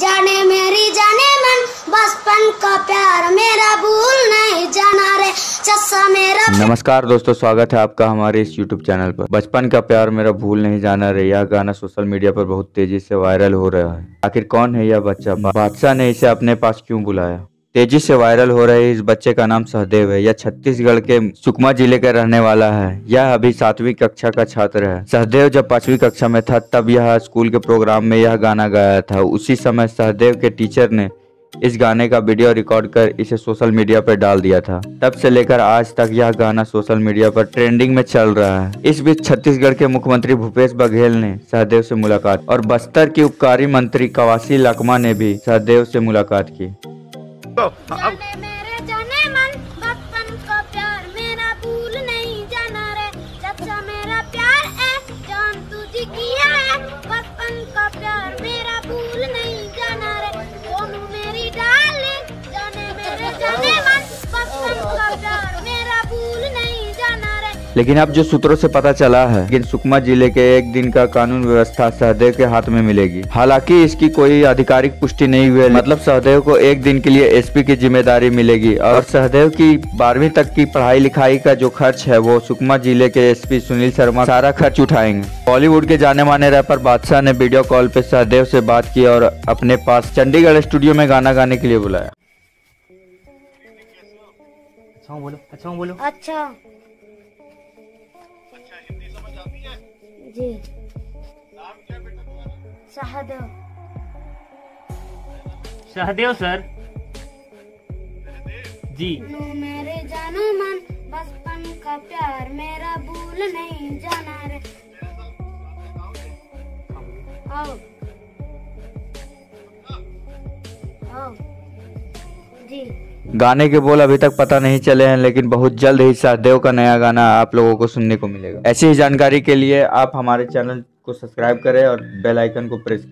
जाने मेरी जाने मन बचपन का प्यार मेरा भूल नहीं जाना रे चस्सा मेरा। नमस्कार दोस्तों, स्वागत है आपका हमारे इस YouTube चैनल पर। बचपन का प्यार मेरा भूल नहीं जाना रे, यह गाना सोशल मीडिया पर बहुत तेजी से वायरल हो रहा है। आखिर कौन है यह बच्चा? बादशाह ने इसे अपने पास क्यों बुलाया? तेजी से वायरल हो रहे इस बच्चे का नाम सहदेव है। यह छत्तीसगढ़ के सुकमा जिले का रहने वाला है। यह अभी 7वीं कक्षा का छात्र है। सहदेव जब 5वीं कक्षा में था तब यह स्कूल के प्रोग्राम में यह गाना गाया था। उसी समय सहदेव के टीचर ने इस गाने का वीडियो रिकॉर्ड कर इसे सोशल मीडिया पर डाल दिया था। तब से लेकर आज तक यह गाना सोशल मीडिया पर ट्रेंडिंग में चल रहा है। इस बीच छत्तीसगढ़ के मुख्यमंत्री भूपेश बघेल ने सहदेव से मुलाकात और बस्तर की उपकारी मंत्री कवासी लकमा ने भी सहदेव से मुलाकात की। जाने मेरे जाने मन बचपन का प्यार मेरा भूल नहीं जाना रे चच्चा मेरा प्यार है जान तुझे किया है बचपन का प्यार मेरा भूल नहीं जाना रे सोनू मेरी डार्लिंग जाने मेरे जाने मन बचपन का प्यार मेरा भूल नहीं जाना रे। लेकिन अब जो सूत्रों से पता चला है कि सुकमा जिले के एक दिन का कानून व्यवस्था सहदेव के हाथ में मिलेगी। हालांकि इसकी कोई आधिकारिक पुष्टि नहीं हुई, मतलब सहदेव को एक दिन के लिए एसपी की जिम्मेदारी मिलेगी और सहदेव की 12वीं तक की पढ़ाई लिखाई का जो खर्च है वो सुकमा जिले के एसपी सुनील शर्मा सारा खर्च उठाएंगे। बॉलीवुड के जाने माने रैपर बादशाह ने वीडियो कॉल पे सहदेव से बात की और अपने पास चंडीगढ़ स्टूडियो में गाना गाने के लिए बुलाया। अच्छा जी, नाम क्या बेटा तुम्हारा? सहदेव सर जी। मेरे जाना मन बचपन का प्यार मेरा भूल नहीं जाना रे। आओ जी। गाने के बोल अभी तक पता नहीं चले हैं, लेकिन बहुत जल्द ही सहदेव का नया गाना आप लोगों को सुनने को मिलेगा। ऐसी ही जानकारी के लिए आप हमारे चैनल को सब्सक्राइब करें और बेल आइकन को प्रेस करें।